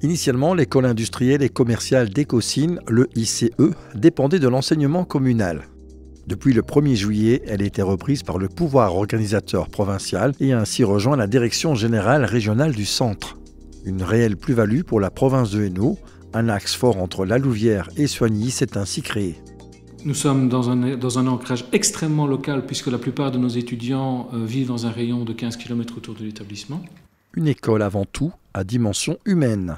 Initialement, l'école industrielle et commerciale d'Écosine, le ICE, dépendait de l'enseignement communal. Depuis le 1er juillet, elle a été reprise par le pouvoir organisateur provincial et a ainsi rejoint la direction générale régionale du centre. Une réelle plus-value pour la province de Hainaut, un axe fort entre La Louvière et Soignies s'est ainsi créé. Nous sommes dans un ancrage extrêmement local puisque la plupart de nos étudiants vivent dans un rayon de 15 km autour de l'établissement. Une école avant tout à dimension humaine.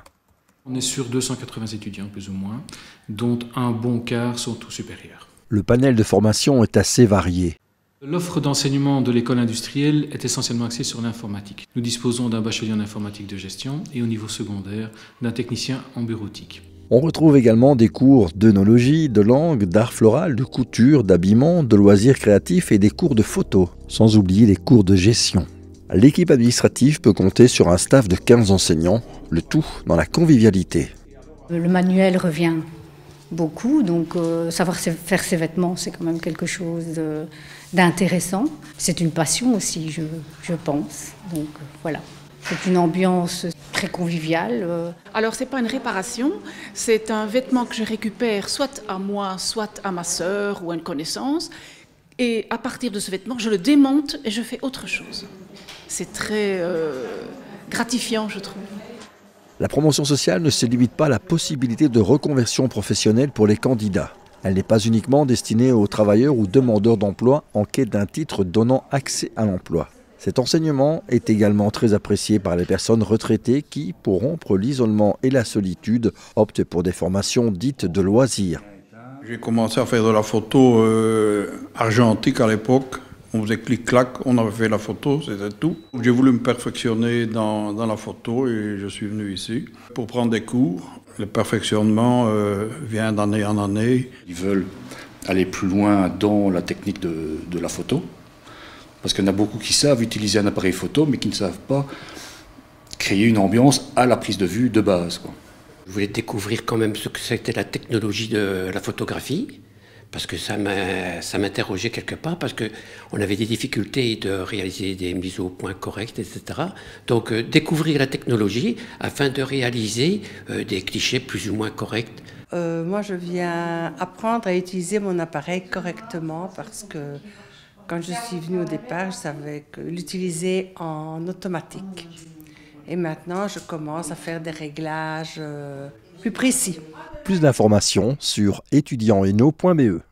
On est sur 280 étudiants plus ou moins, dont un bon quart sont au supérieur. Le panel de formation est assez varié. L'offre d'enseignement de l'école industrielle est essentiellement axée sur l'informatique. Nous disposons d'un bachelier en informatique de gestion et au niveau secondaire d'un technicien en bureautique. On retrouve également des cours d'œnologie, de langue, d'art floral, de couture, d'habillement, de loisirs créatifs et des cours de photo, sans oublier les cours de gestion. L'équipe administrative peut compter sur un staff de 15 enseignants, le tout dans la convivialité. Le manuel revient beaucoup, donc savoir faire ses vêtements, c'est quand même quelque chose d'intéressant. C'est une passion aussi, je pense, donc voilà. C'est une ambiance très conviviale. Alors c'est pas une réparation, c'est un vêtement que je récupère soit à moi, soit à ma sœur ou à une connaissance, et à partir de ce vêtement, je le démonte et je fais autre chose. C'est très gratifiant, je trouve. La promotion sociale ne se limite pas à la possibilité de reconversion professionnelle pour les candidats. Elle n'est pas uniquement destinée aux travailleurs ou demandeurs d'emploi en quête d'un titre donnant accès à l'emploi. Cet enseignement est également très apprécié par les personnes retraitées qui, pour rompre l'isolement et la solitude, optent pour des formations dites de loisirs. J'ai commencé à faire de la photo argentique à l'époque. On faisait clic-clac, on avait fait la photo, c'était tout. J'ai voulu me perfectionner dans la photo et je suis venu ici pour prendre des cours. Le perfectionnement vient d'année en année. Ils veulent aller plus loin dans la technique de la photo, parce qu'il y en a beaucoup qui savent utiliser un appareil photo, mais qui ne savent pas créer une ambiance à la prise de vue de base, quoi. Je voulais découvrir quand même ce que c'était la technologie de la photographie, parce que ça m'interrogeait quelque part, parce qu'on avait des difficultés de réaliser des mises au point correctes, etc. Donc découvrir la technologie afin de réaliser des clichés plus ou moins corrects. Moi, je viens apprendre à utiliser mon appareil correctement, parce que quand je suis venue au départ, je savais l'utiliser en automatique. Et maintenant, je commence à faire des réglages plus précis. Plus d'informations sur étudiant-en-hainaut.be.